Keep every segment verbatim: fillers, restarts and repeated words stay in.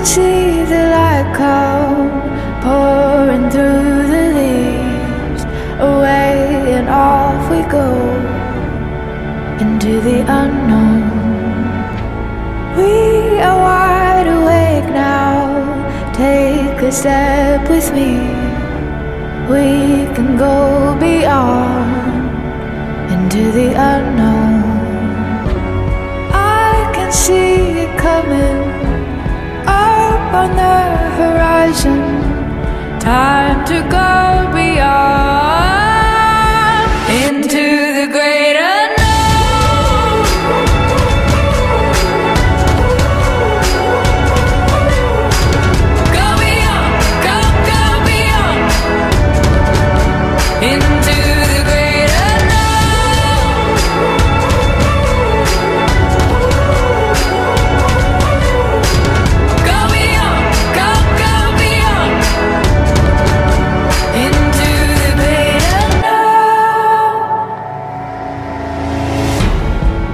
could see the light come pouring through the leaves. Away and off we go into the unknown. We are wide awake now. Take a step with me. We can go beyond into the unknown. I can see it coming up on the horizon. Time to go beyond into the great unknown.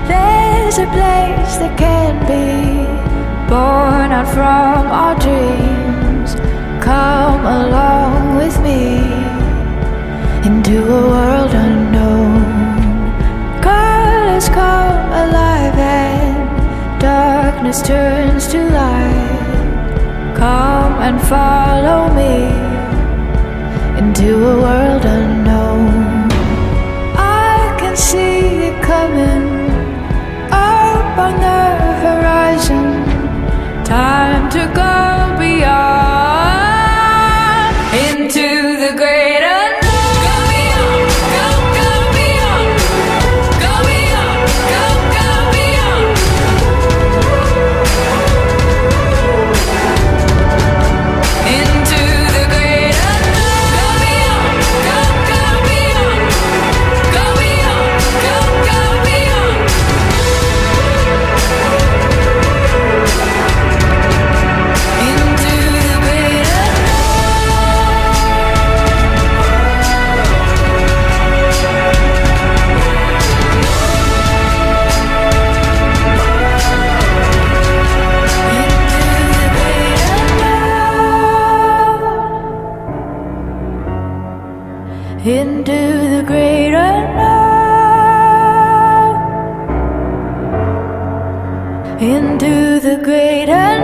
There's a place that can be born out from our dreams. Come along with me into a world unknown. Colors come alive and darkness turns to light. Come and follow me into a world unknown. I can see it coming on the horizon. Time to go beyond into the great unknown. Into the great unknown. Into the great unknown.